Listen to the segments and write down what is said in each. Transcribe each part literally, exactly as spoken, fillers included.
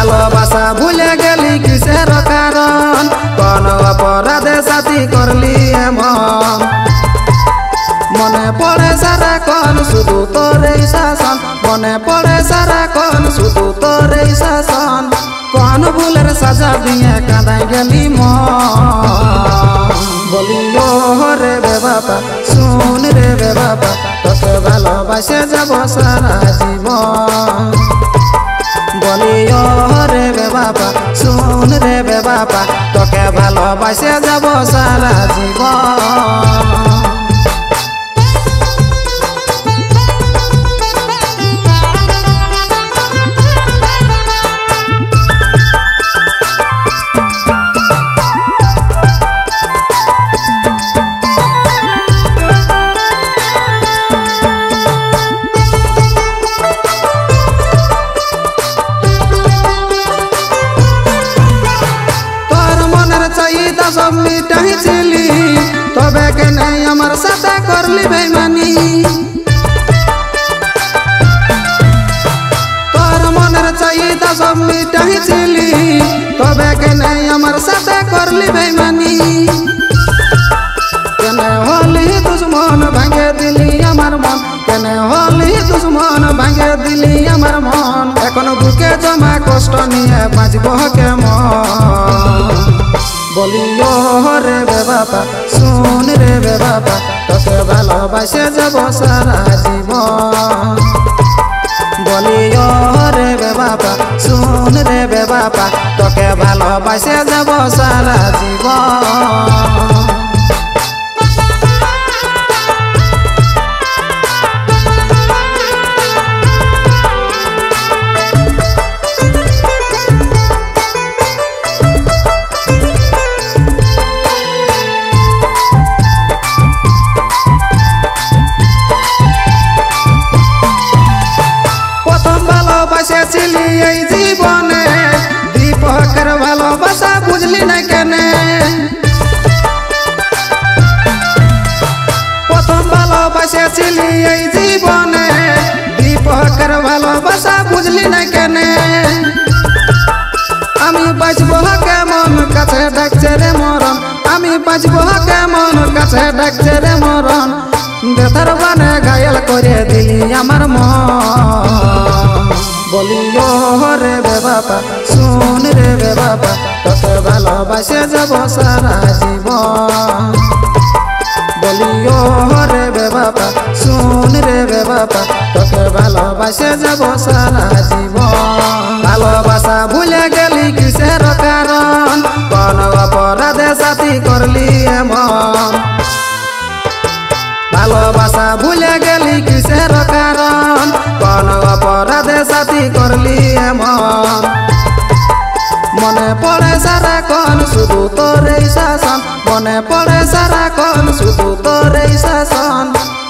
ভালোবাসা ভুলে গেলি কিসের কারণ, কোন অপরাধে সাথী করলি এমন? মনে পড়ে সারাক্ষণ শুধু তোরে শাসন, মনে পড়ে সারাক্ষণ শুধু তোরে শাসন, কোন ভুলের সাজা দিয়ে কাঁদাই গেলি মন? বলি রে বে বাবা, শুন রে বে বাবা, তোকে ভালোবাসে যাব সারা জীবন। বলি রে বে বাবা, শুন রে বে বাবা, তোকে ভালোবাসে যাব সারা জীবন। সব মিটাই ছিলি, তবে কেন আমার সাথে করলি বেইমানি? তোর মনের চাহিদা সব মিটাই ছিলি, তবে কেন আমার সাথে করলি বেইমানি? কেন হলি দুশ্মন, ভাঙে দিলি আমার মন, কেন হলি দুশ্মন, ভাঙে দিলি আমার মন। এখন বুকে জমা কষ্ট নিয়ে বাঁচব কেমন? বলি রে বে বাবা, শুন রে বে বাবা, তোকে ভালোবাসে যাব সারা জীবন। বলি রে বে বাবা, শুন রে বে বাবা, তোকে ভালোবাসে যাব সারা জীবন। ছিলি এই জীবনে দীপকের ভালোবাসা বুঝলি না কেন? প্রথম ভালোবাসা ছিলি এই জীবনে দীপকের ভালোবাসা বুঝলি না কেন? আমি বাঁচব কেমন, কাছে ডাকছে রে মরণ, আমি বাঁচব কেমন, কাছে ডাকছে রে মরণ। বেতার বানে ঘায়াল করে দিলি আমার মন। বলি রে বে বাবা, শুন রে বে বাবা, তোকে ভালোবাসে যাব সারা জীবন। বলি রে বে বাবা, শুন রে বে বাবা, তোকে ভালোবাসে যাব সারা জীবন। ভালোবাসা ভুলে গেলি কিসের কারণ, কোন অপরাধে সাথী করলি এমন? ভালোবাসা ভুলে গেলি কিসের কারণ, কোন অপরাধে সাথী করলি এমন? মনে পড়ে সারাক্ষণ শুধু তোরে শাসন, মনে পড়ে সারাক্ষণ শুধু তোরে শাসন,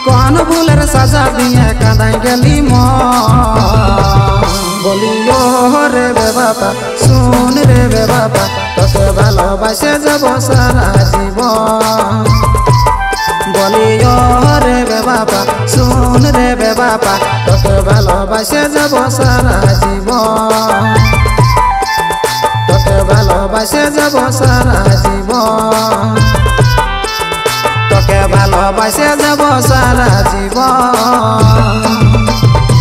কোন ভুলের সাজা দিয়ে কাঁদাই গেলি মন? বলি রে বে বাবা, শুন রে বে বাবা, তোকে ভালোবাসে যাব সারা জীবন। বলি রে বে বাবা, শুন রে বে বাবা, তোকে ভালোবাসে যাব সারা জীবন। তোকে ভালোবাসে যাব সারা জীবন। তোকে ভালোবাসে যাব সারা জীবন।